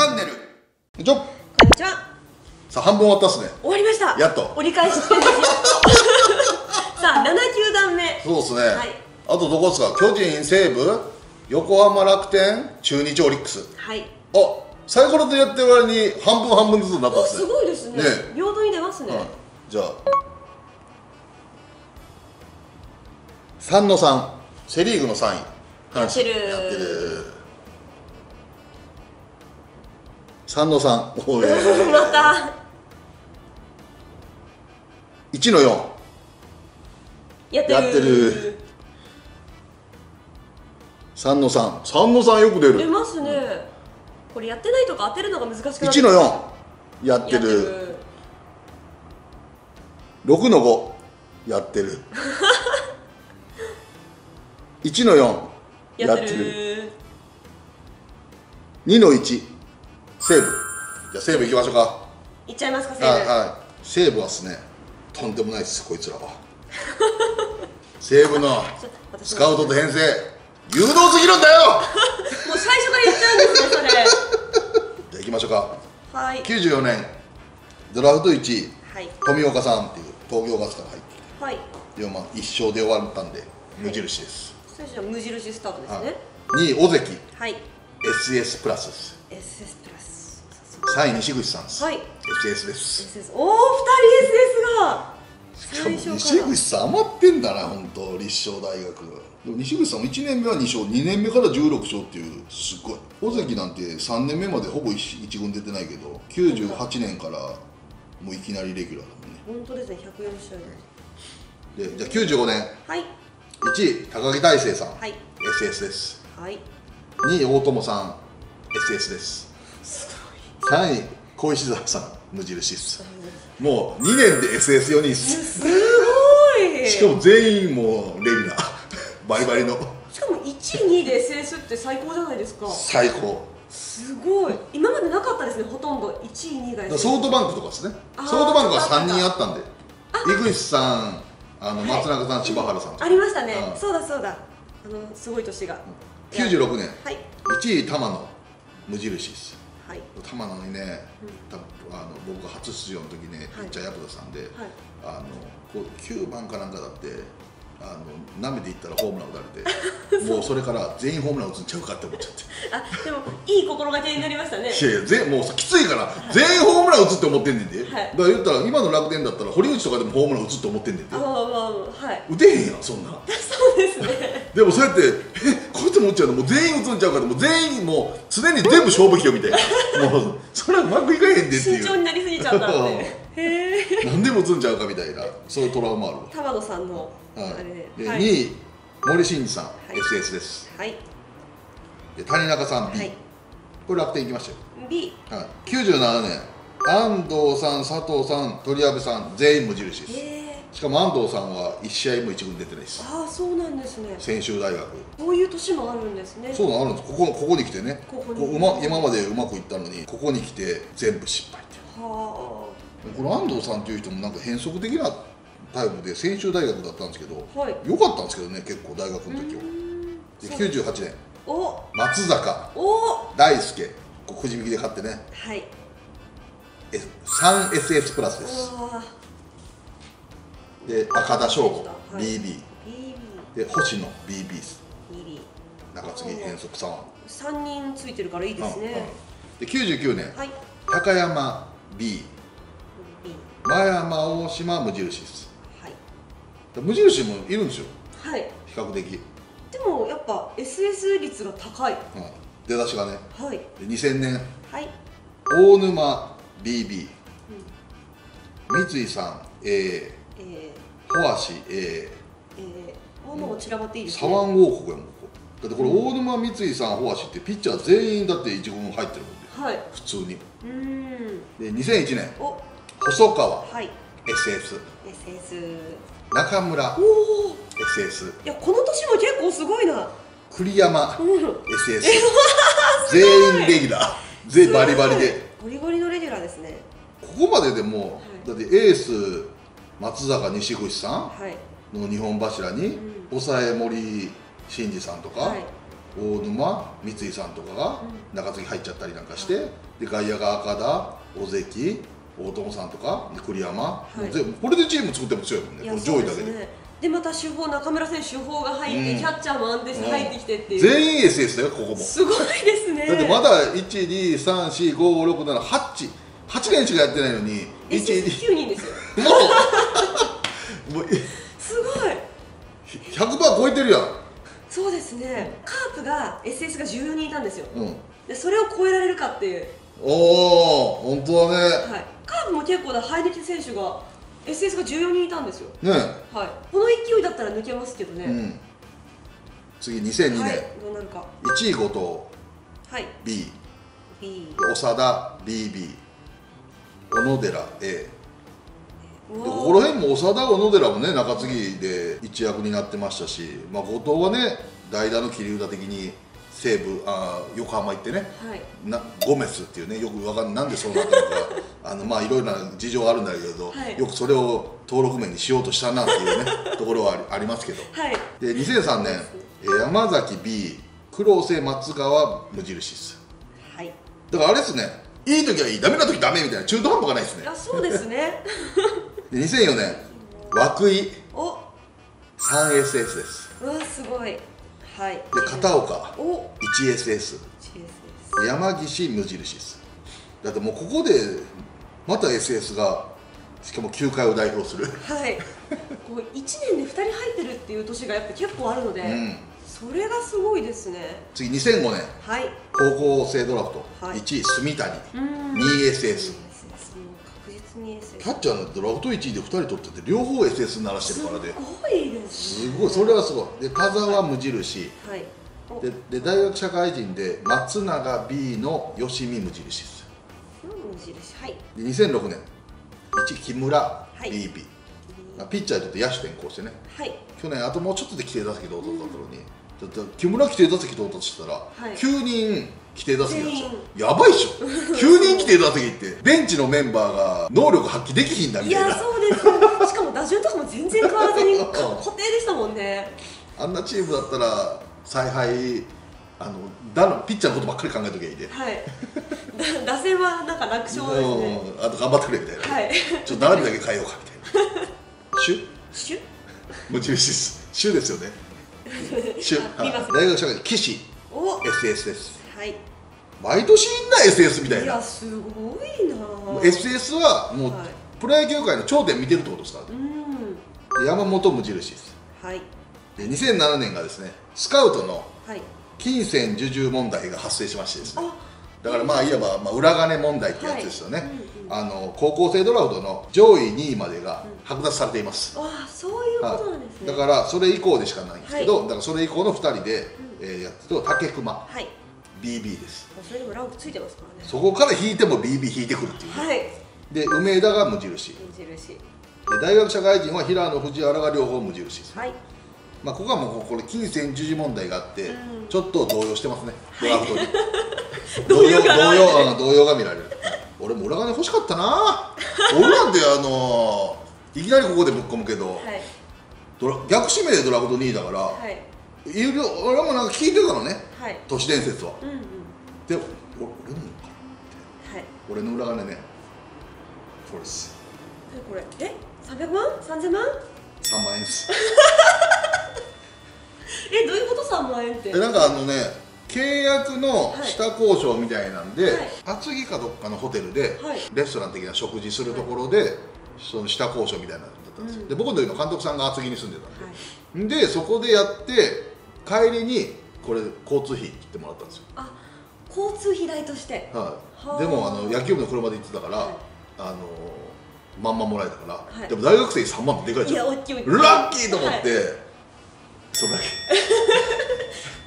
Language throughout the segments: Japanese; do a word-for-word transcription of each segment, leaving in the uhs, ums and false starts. チャンネル。こんにちは。こんにちは。さあ半分終わったっすね。終わりました。やっと。折り返し地点ですよ。さあななじゅうきゅうだんめ。そうですね。はい。あとどこですか。巨人、西武、横浜、楽天、中日、オリックス。はい。あ、サイコロでやってる割に半分半分ずつになったっすね。すごいですね。平等に出ますね。じゃあ三の三、セリーグの三位。やってる。やってる。三の三、おい。また。一の四。やってる。三の三、三の三よく出る。出ますね。これやってないとか当てるのが難しくなって。一の四。やってる。六の五。やってる。一の四。やってる。二の一。西武、じゃあ西武行きましょうか。行っちゃいますか、西武。はい、西武はですね、とんでもないですこいつらは。西武のスカウトと編成、誘導すぎるんだよ。もう最初から言っちゃうんですね、それ。じゃあ行きましょうか。はい。きゅうじゅうよねんドラフトいちい、はい、富岡さんっていう東京ガスから入ってきて、はい。でもまあ一勝で終わったんで無印です。それじゃ無印スタートですね。にい尾関、はい。エスエス プラスです。エスエス プラス。さんい西口さんです。はい。エスエス です。おお、二人 エスエス が。しかも西口さん余ってんだな、本当立正大学。でも西口さんもいちねんめはに勝、にねんめからじゅうろくしょうっていうすごい。尾関なんてさんねんめまでほぼ一軍出てないけど、きゅうじゅうはちねんからもういきなりレギュラーだもんね。本当ですね、ひゃくよんしょう。で、じゃあきゅうじゅうごねん。はい。いちい高木大成さん。はい。エスエス です。はい。にい大友さん。エスエス です。すごい。さんい、小石沢さん、無印っす。もうにねんで エスエスよにんです。すごい。しかも全員もうレギュラー、バリバリの。しかもいちい、にいで エスエス って最高じゃないですか。最高。すごい。今までなかったですね、ほとんどいちい、にいが。ソフトバンクとかですね。ソフトバンクはさんにんあったんで。井口さん、あの松中さん、柴原さん。ありましたね。そうだそうだ。あのすごい年が。きゅうじゅうろくねん。はい。いちい玉野、無印っす。玉野にね、多分あの僕が初出場の時ね、ピッチャーヤクザさんで、あのきゅうばんかなんかだって、あの舐めていったらホームラン打たれて、もうそれから全員ホームラン打つんちゃうかって思っちゃって。あ、でもいい心がけになりましたね。いや、もうきついから全員ホームラン打つって思ってんねんで。だから言ったら今の楽天だったら堀内とかでもホームラン打つって思ってんねんで。ああ、はい。打てへんやんそんな。そうですね。でもそうやってえ。もう全員打つんちゃうから、もう全員もう常に全部勝負器よみたいな、もうそれはうまくいかへんでっていう、慎重になりすぎちゃったので何でも打つんちゃうかみたいな、そういうトラウマあるわ。玉野さんのにい森進二さん エスエス です。はい。谷中さん ビー、 これ楽天いきましたよ。 ビー。 きゅうじゅうななねん安藤さん、佐藤さん、鳥籔さん全員無印です。しかも安藤さんはいち試合もいち軍出てないです。ああ、そうなんですね。専修大学、こういう年もあるんですね。そうなんあるんです。ここここに来てね、ここにこう、ま、今までうまくいったのにここに来て全部失敗って。はあ。この安藤さんっていう人もなんか変則的なタイプで専修大学だったんですけど、はい、よかったんですけどね、結構大学の時は。できゅうじゅうはちねんお松坂お大輔くじ引きで勝ってね、はい、 さんエスエス プラスです。で赤田翔吾 ビービー で星野 ビービー 中継ぎ変則さん、さんにんついてるからいいですね。できゅうじゅうきゅうねん高山 ビー 真山大島無印です。無印もいるんですよ、比較的。でもやっぱ エスエス 率が高い出だしがね。にせんねん大沼 ビービー 三井さん エー、ホアシ、えー、もう散らばっていいですね。サワン王国やもん、ここ。だってこれ大沼、三井さん、ホアシってピッチャー全員だって一軍入ってるもんね。はい。普通に。うん。でにせんいちねん細川 エスエス。エスエス。中村 エスエス。いやこの年も結構すごいな。栗山 エスエス。全員レギュラー、全員バリバリで。ゴリゴリのレギュラーですね。ここまででもだってエース。松坂西口さんの日本柱に抑え森進二さんとか大沼、三井さんとかが中継ぎ入っちゃったりなんかして、で外野が赤田、尾関、大友さんとか栗山、はい、これでチーム作っても強いもんね、この上位だけで。でまた主砲、中村選手主砲が入って、うん、キャッチャーも安定して入ってきてっていう、全員 エスエス だよ、ここもすごいですね。だってまだいち、に、さん、よん、ご、ろく、なな、はち、はち連しかやってないのに エスエスきゅうにんですよもうすごい ひゃくパーセント 超えてるやん。そうですね、カープが エスエス がじゅうよにんいたんですよ、うん、でそれを超えられるかっていう。おお、本当だね、はい、カープも結構だ、生えてきた選手がエスエス がじゅうよにんいたんですよね、はい、この勢いだったら抜けますけどね、うん、次にせんにねん、はい、どうなるか。いちい後藤、はい、B、B、長田 ビービー、 小野寺 エー。 ここら辺も長田、小野寺もね中継ぎで一躍になってましたし、まあ、後藤はね代打の切り札的に西武、あ横浜行ってね、はい、なゴメスっていうね、よくわかんないなんでそうなったのかあのまあいろいろな事情があるんだけど、はい、よくそれを登録名にしようとしたなっていうねところは あり, ありますけど、はい、でにせんさんねん、山崎 ビー、 黒瀬、松川、無印です。はい、だからあれですね、いい時はいい、ダメな時ダメみたいな中途半端がないですね。あ、そうですねでにせんよねん、涌井 さんエスエス です。うわ、すごい。はい、で片岡 いちエスエス、 山岸無印です。だってもうここでまた エスエス が、しかも球界を代表する、はい、こういちねんでふたり入ってるっていう年がやっぱ結構あるので、うん、それがすごいですね。次にせんごねん、はい、高校生ドラフト、はい、いちい住谷、にエスエス、キャッチャーのドラフトいちいでふたり取ってて両方 エスエス 鳴らしてるからで、すごいですね。すごい、それはすごい。で田沢無印、はい、で, で大学社会人で松永 ビー の吉見無印です。無印、はい、でにせんろくねん、いち木村 ビービー、はい、ピッチャーにとって野手転向してね、はい、去年あともうちょっとで規定打席で取ったところに、うん、だって木村規定打席取ったとしたら、はい、きゅうにん規定打席なんですよ。やばいっしょきゅうにん規定打席ってベンチのメンバーが能力発揮できひんだみたいな。いや、そうですよしかも打順とかも全然変わらずに固定でしたもんねあんなチームだったら采配、あのだのピッチャーのことばっかり考えときゃいいで、はい、打線はなんか楽勝ですねあと頑張ってくれみたいな、はい、ちょっと並びだけ変えようかみたいなシュシュ無印です。シュですよねシュ大学社会岸 エスエス です。はい、毎年いんな エスエス みたいな。いや、すごいな。 エスエス はもう、はい、プロ野球界の頂点見てるってことですから、ね、うん、山本無印です。はい、でにせんななねんがですね、スカウトの金銭授受問題が発生しましてですね、だからまあいわば、まあ、裏金問題ってやつですよね。高校生ドラフトの上位にいまでが剥奪されています。うん、あ、そういうことなんですね。だからそれ以降でしかないんですけど、はい、だからそれ以降のふたりで、うん、えー、やってると竹熊、はい、ビービー です。それでもランクついてますからね。そこから引いても ビービー 引いてくるっていう、ね、はい、で梅田が無印、無印で大学社会人は平野、藤原が両方無印です。はい、まあここはもうこれ金銭授受問題があって、うん、ちょっと動揺してますね、ドラフトに、はい、動揺が動揺が見られる俺も裏金欲しかったな俺なんであのー、いきなりここでぶっ込むけど、はい、ドラ逆指名でドラフトにいだから、はい、有料俺もなんか聞いてたのね、はい、都市伝説は、うん、うん、で俺俺もかなって、はい、俺の裏金ね、これです。これえさんびゃくまんさんぜんまん ?さんまんえんです。え、どういうこと？ さん 万円って、なんかあのね、契約の下交渉みたいなんで、はいはい、厚木かどっかのホテルで、はい、レストラン的な食事するところで、はい、その下交渉みたいなのだったんですよ、うん、で僕の時の監督さんが厚木に住んでたんで、はい、でそこでやって帰りにこれ交通費って言ってもらったんですよ。あ、交通費代として、はい、でもあの野球部の車で行ってたから、はい、あのまんまもらえたから、はい、でも大学生にさんまんってでかいじゃん。いや、大きい大きい、ラッキーと思って、はい、それだけ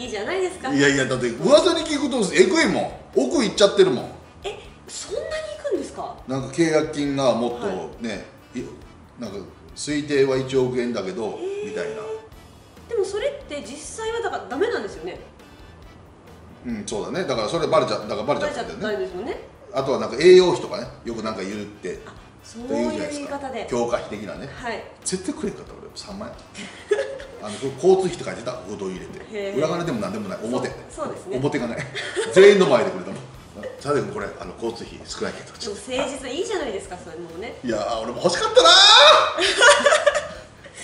いいじゃないですか。いやいや、だって噂に聞くとえぐいもん、奥行っちゃってるもん。え、そんなに行くんですか？なんか契約金がもっとね、はい、なんか推定はいちおくえんだけど、えー、みたいな。でもそれって実際はだからダメなんですよね。うん、そうだね。だからそれバレちゃだからバレちゃったんだよね。あとはなんか栄養費とかね、よくなんか言うってというじゃないですか、強化費的なね、はい、絶対くれんかった俺もさんまんえんあの交通費とか出たうどん入れて裏金でもなんでもない表そうですね表がない全員の前でくれたもんさてこれあの交通費少ないけどちょっと誠実いいじゃないですかそれもねいやー俺も欲しかったな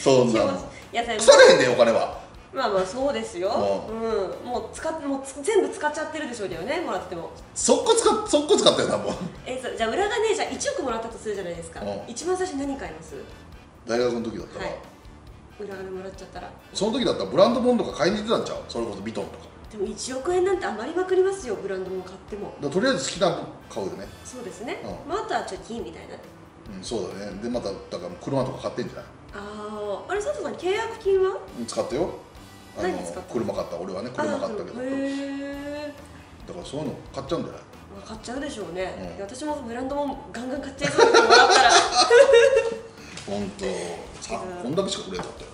そんな腐れへんねお金はまあまあそうですようんもう使ってもう全部使っちゃってるでしょうけどねもらってもそこ使っそこ使ったよなもうえじゃあ裏金じゃあいちおくもらったとするじゃないですか一番最初何買います大学の時だったら裏金もらっちゃったらその時だったらブランド物とか買いに行ってたんちゃうそれこそヴィトンとかでもいちおくえんなんて余りまくりますよブランドも買ってもとりあえず好きなの買うよねそうですね、うん、まあ、あとは貯金みたいなうんそうだねでまただから車とか買ってんじゃないあああれ佐藤さん契約金は使ったよあの何使った車買った俺はね車買ったけどへだからそういうの買っちゃうんじゃない買っちゃうでしょうね、うん、私もブランドもガンガン買っちゃいそうだったらほんとさこんだけしかくれんかったよ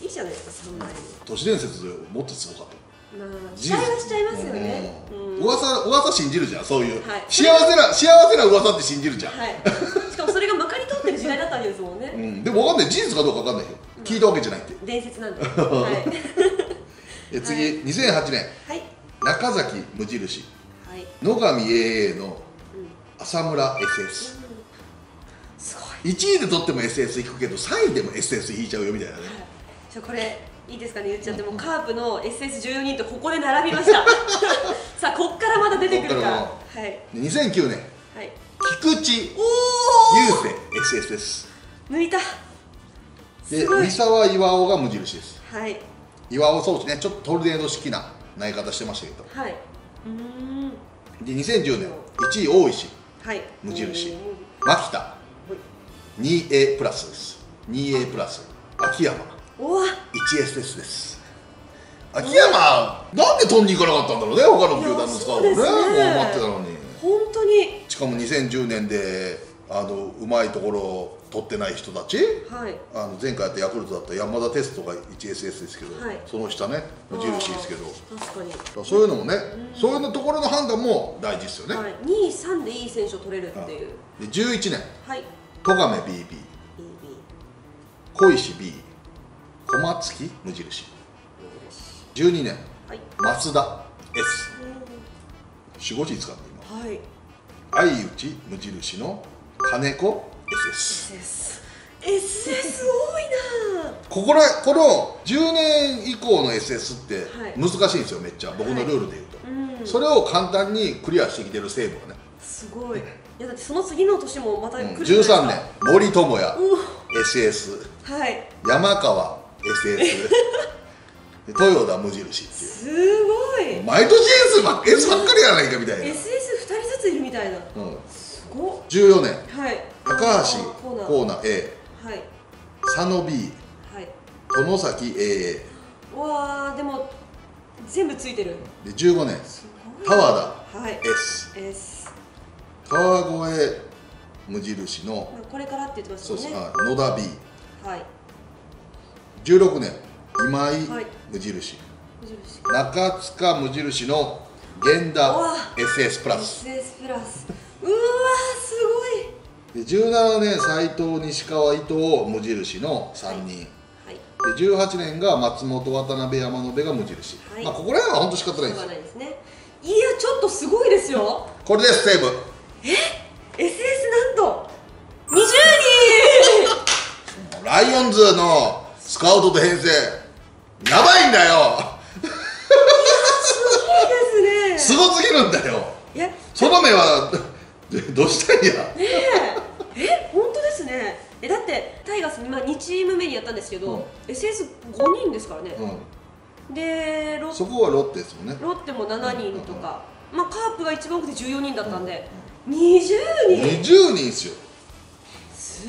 いいじゃないですかさんまんえん都市伝説もっとすごかったまあ、期待はしちゃいますよね。噂、噂信じるじゃん、そういう。幸せな、幸せな噂って信じるじゃん。しかもそれがまかり通ってる時代だったんですもんね。うん、でもわかんない、事実かどうかわかんないよ。聞いたわけじゃないって。伝説なんだ。はい。次、にせんはちねん。はい。中崎無印。はい。野上エーエーの。浅村 エスエス。すごい。いちいで取っても エスエス 引くけど、さんいでも エスエス 引いちゃうよみたいなね。じゃ、これ。いいですかね言っちゃってもうカープの エスエスじゅうよにんとここで並びましたさあこっからまだ出てくるかはいにせんきゅうねん菊池雄星 エスエス です抜いたで三沢岩尾が無印ですはい岩尾そうですねちょっとトルネード式な投げ方してましたけどはいうんでにせんじゅうねんいちい大石はい無印牧田 にエー プラスです にエー プラス秋山いちエスエス です秋山なんで取りに行かなかったんだろうね他の球団のスターをねもう待ってたのに本当にしかもにせんじゅうねんであのうまいところを取ってない人たち、はい、あの前回やったヤクルトだった山田哲人が いちエスエス ですけど、はい、その下ね無印ですけど確かにそういうのもね、うん、そういうところの判断も大事ですよね、はい、にいさんでいい選手を取れるっていう、はい、でじゅういちねん戸亀 ビービー 小石 B小松無印じゅうにねん、はい、松田 エス よん、ごじ使って今、はい、相内無印の金子 エスエス エスエス 多いなここらこのじゅうねん以降の エスエス って難しいんですよめっちゃ僕のルールでいうと、はいうん、それを簡単にクリアしてきてる西武がねすごいいやだってその次の年もまた来るんですか、うん、じゅうさんねん森友哉 エスエス はい山川エスエス 豊田無印っていうすごい毎年 エス ばっかりやないかみたいな エスエスに 人ずついるみたいなすごっじゅうよねん高橋コーナ A 佐野 B 外崎 エーエー わあでも全部ついてるでじゅうごねん田和田 エス 川越無印のこれからって言ってましたね野田 B じゅうろくねん今井無印中塚無印の源田 エスエス プラス エスエス プラスうわすごいでじゅうななねん斎藤西川伊藤無印のさんにんでじゅうはちねんが松本渡辺山野辺が無印まあここら辺は本当仕方ないですいやちょっとすごいですよこれです西武え エスエス なんとにじゅうにんライオンズのスカウトと編成やばいんだよいやすごいですねすごすぎるんだよその目はどうしたんやねええ本当ですねえだってタイガースにチームめにやったんですけど、うん、エスエスごにんですからね、うん、でロッそこはロッテですもんねロッテもななにんとか、うんうん、まあカープが一番多くてじゅうよにんだったんで、うんうん、にじゅうにんにじゅうにんですよす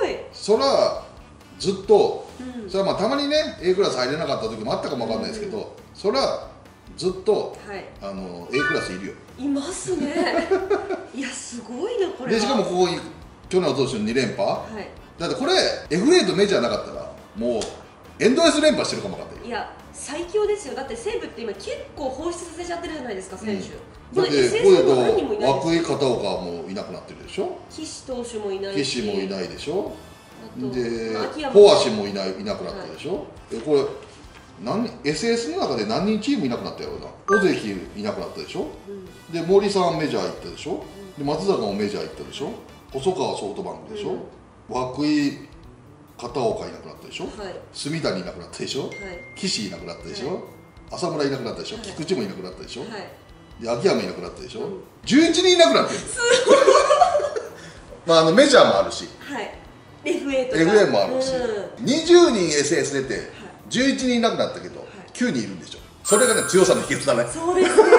ごいそらずっとそれはまあたまにね エー クラス入れなかった時もあったかもわかんないですけど、うん、それはずっと、はい、あの エー クラスいるよいますねいやすごいなこれでしかもここに去年おととしのにれんぱ、はい、だってこれ エフエー とメジャーなかったらもうエンドレス連覇してるかもわかんないいや最強ですよ。だって西武って今結構放出させちゃってるじゃないですか、選手。だってこれと涌井片岡もいなくなってるでしょ。岸投手もいないし、岸もいないでしょ。で、ポアシもいないいなくなったでしょ。これ何 エスエス の中で何人チームいなくなったやろうな。尾関いなくなったでしょ。で森さんメジャー行ったでしょ。で松坂もメジャー行ったでしょ。細川ソフトバンクでしょ。涌井片岡いなくなったでしょ、はい、住谷いなくなったでしょ、はい、岸いなくなったでしょ、はい、浅村いなくなったでしょ、はい、菊池もいなくなったでしょ、はい、で秋山いなくなったでしょ、うん、じゅういちにんいなくなってるまああのメジャーもあるし、はい、エフエー とか エフエー もあるし、うん、にじゅうにん エスエス 出てじゅういちにんいなくなったけど、はい、きゅうにんいるんでしょ。それがね強さの秘訣だね。そうですね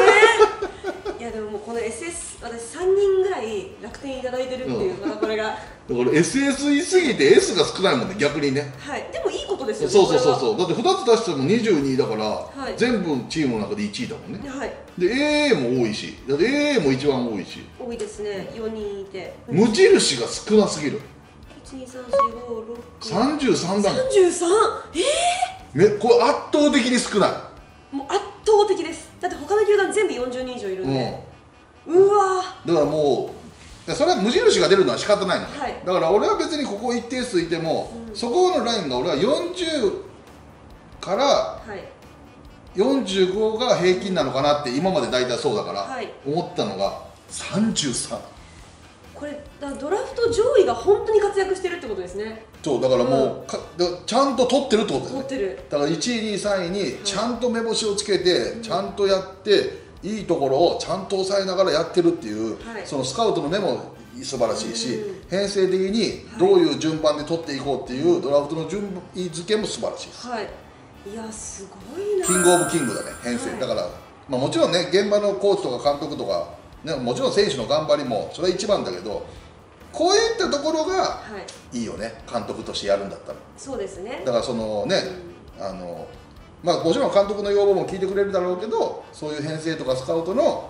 いやでももうこの エスエス 私さんにんぐらい楽天いただいてるっていう、うん、これがだから エスエス いすぎて S が少ないもんね、逆にね。はい、でもいいことですよね。そうそうそうそう、だってふたつ出してもにじゅうにいだから、はい、全部チームの中でいちいだもんね。はい、で エーエー も多いし、だって エーエー も一番多いし。多いですね、よにんいて無印が少なすぎる。いちにさんしごろくさんじゅうさんだもん。さんじゅうさん、えー、ね、これ圧倒的に少ない。もう圧倒的です。だって他の球団全部よんじゅうにん以上いるんで、うん、うわだからもうそれは無印が出るのは仕方ないの、はい、だから俺は別にここ一定数いても、うん、そこのラインが俺はよんじゅうからよんじゅうごが平均なのかなって今まで大体そうだから思ったのがさんじゅうさん、はい、これだドラフト上位が本当に活躍してるってことですね。そうだからもう、うん、ちゃんと取ってるってことだよね。取ってる。だからいちいにいさんいにちゃんと目星をつけて、はい、ちゃんとやっていいところをちゃんと抑えながらやってるっていう、はい、そのスカウトの目も素晴らしいし、編成的にどういう順番で取っていこうっていうドラフトの順位付けも素晴らしいです、はい、いやすごいな。キングオブキングだね、編成、はい、だから、まあ、もちろんね現場のコーチとか監督とか、ね、もちろん選手の頑張りもそれは一番だけど、こういったところがいいよね、はい、監督としてやるんだったら。そうですね。だからそのね、うん、あのまあもちろん監督の要望も聞いてくれるだろうけど、そういう編成とかスカウトの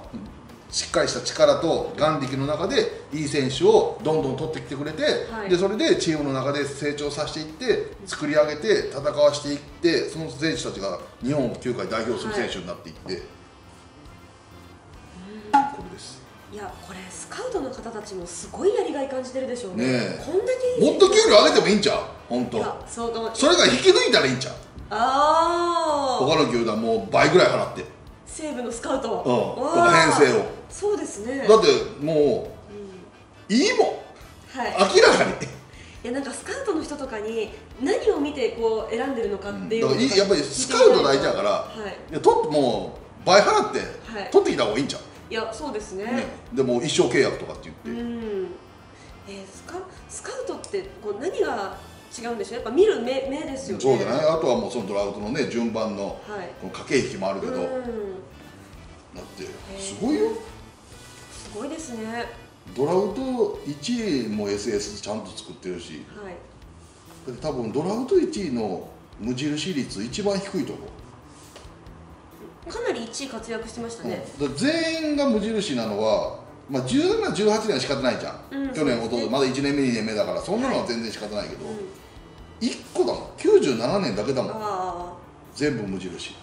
しっかりした力と眼力の中でいい選手をどんどん取ってきてくれて、はい、でそれでチームの中で成長させていって作り上げて戦わしていって、その選手たちが日本球界代表する選手になっていって、はい、これです。いやこれスカウトの方たちもすごいやりがい感じてるでしょうね。ねこんだけいいもっと給料上げてもいいんちゃう。本当。そうかも。それが引き抜いたらいいんちゃう。ああ。他の球団もう倍ぐらい払って西武のスカウトを、うん、編成を。そうですね。だってもう、うん、いいもん、はい、明らかに。いやなんかスカウトの人とかに何を見てこう選んでるのかっていう、うん、だからやっぱりスカウト大事だから、はい、いやともう倍払って取ってきた方がいいんちゃう、はい、いやそうですね、うん、でも一生契約とかって言って、うん、えー、スカ、スカウトってこう何が違うんでしょう。やっぱ見る目、目ですよね。そうじゃない。あとはもうそのドラフトのね順番の駆け引きもあるけど、はい、だってすごいよ。すごいですね。ドラフトいちいも エスエス ちゃんと作ってるし、はい、多分ドラフトいちいの無印率一番低いところ。かなりいちい活躍してましたね、うん、全員が無印なのはまあじゅうなな、じゅうはちねんは仕方ないじゃん、うん、去年おととまだいちねんめにねんめだからそんなのは全然仕方ないけど、はい、いっこだもんきゅうじゅうななねんだけだもん全部無印。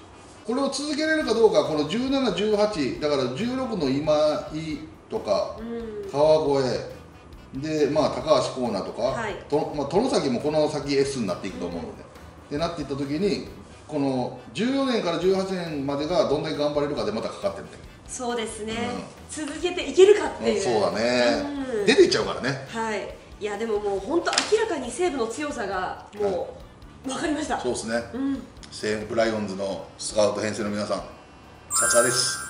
これを続けれるかどうか、このじゅうなな、じゅうはちだからじゅうろくの今井とか、うん、川越で、まあ、高橋光成とか、はい、と、まあ、外崎もこの先 エス になっていくと思うので、うん、でなっていった時にこのじゅうよねんからじゅうはちねんまでがどんだけ頑張れるかでまたかかってるんだよ。そうですね、うん、続けていけるかっていう、うん、そうだね、うん、出ていっちゃうからね。はい、いやでももう本当明らかに西武の強さがもう分かりました、はい、そうですね、うん、西武ライオンズのスカウト編成の皆さん、さすがです。